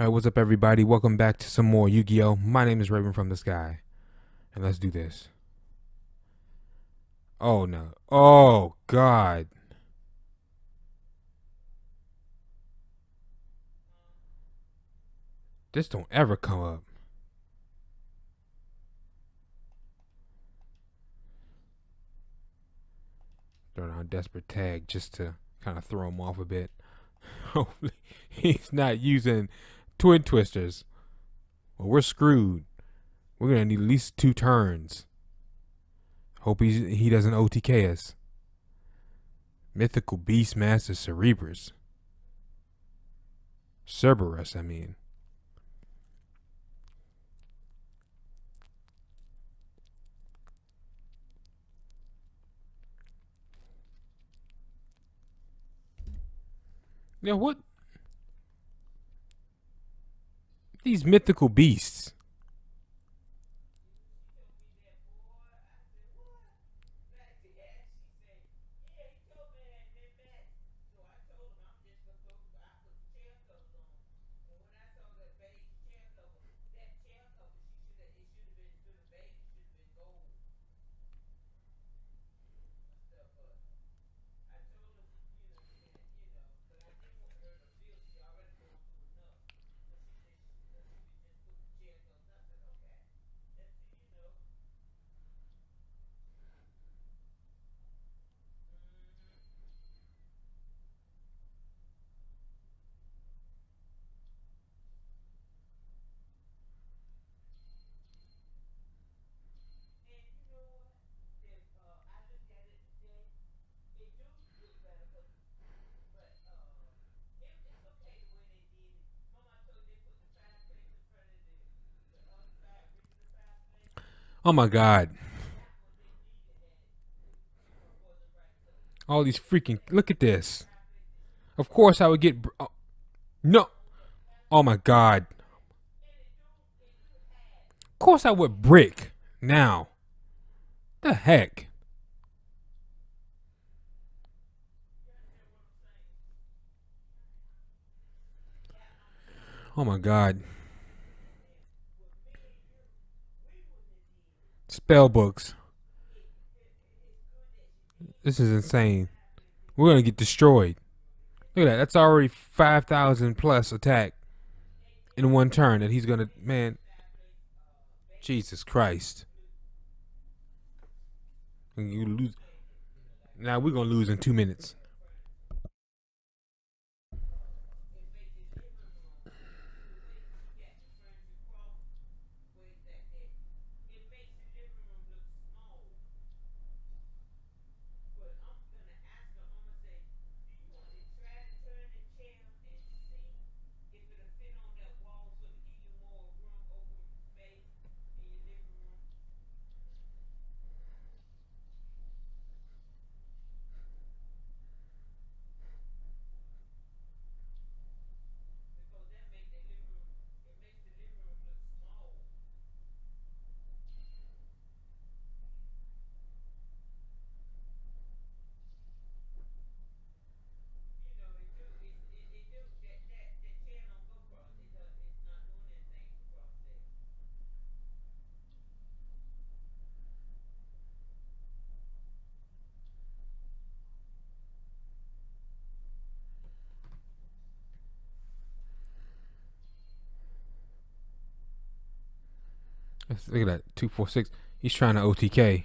Alright, what's up everybody? Welcome back to some more Yu-Gi-Oh! My name is Raven from the Sky. And let's do this. Oh no. Oh god. This don't ever come up. Throwing out a desperate tag just to kind of throw him off a bit. Hopefully he's not using Twin Twisters. Well, we're screwed. We're going to need at least two turns. Hope he doesn't OTK us. Mythical Beast Master Cerberus. Cerberus, I mean. Now what? These mythical beasts. Oh my god. All these freaking, look at this. Of course I would get, oh, no. Oh my god. Of course I would brick now. The heck. Oh my god. Spellbooks. This is insane. We're going to get destroyed. Look at that. That's already 5,000 plus attack in one turn. And he's going to, man. Jesus Christ. And you lose. Now we're going to lose in 2 minutes. Look at that, 246. He's trying to OTK.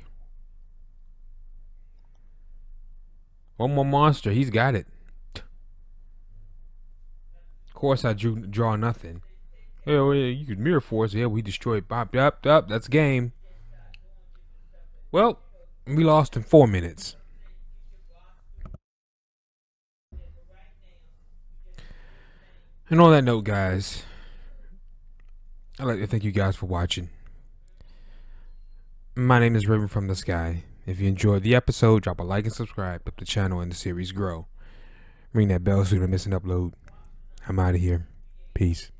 One more monster. He's got it. Of course, I draw nothing. Yeah, you could mirror force. Yeah, we destroyed. Bop, up, up. That's game. Well, we lost in 4 minutes. And on that note, guys, I'd like to thank you guys for watching. My name is Raven from the Sky. If you enjoyed the episode, drop a like and subscribe. Help the channel and the series grow. Ring that bell so you don't miss an upload. I'm out of here. Peace.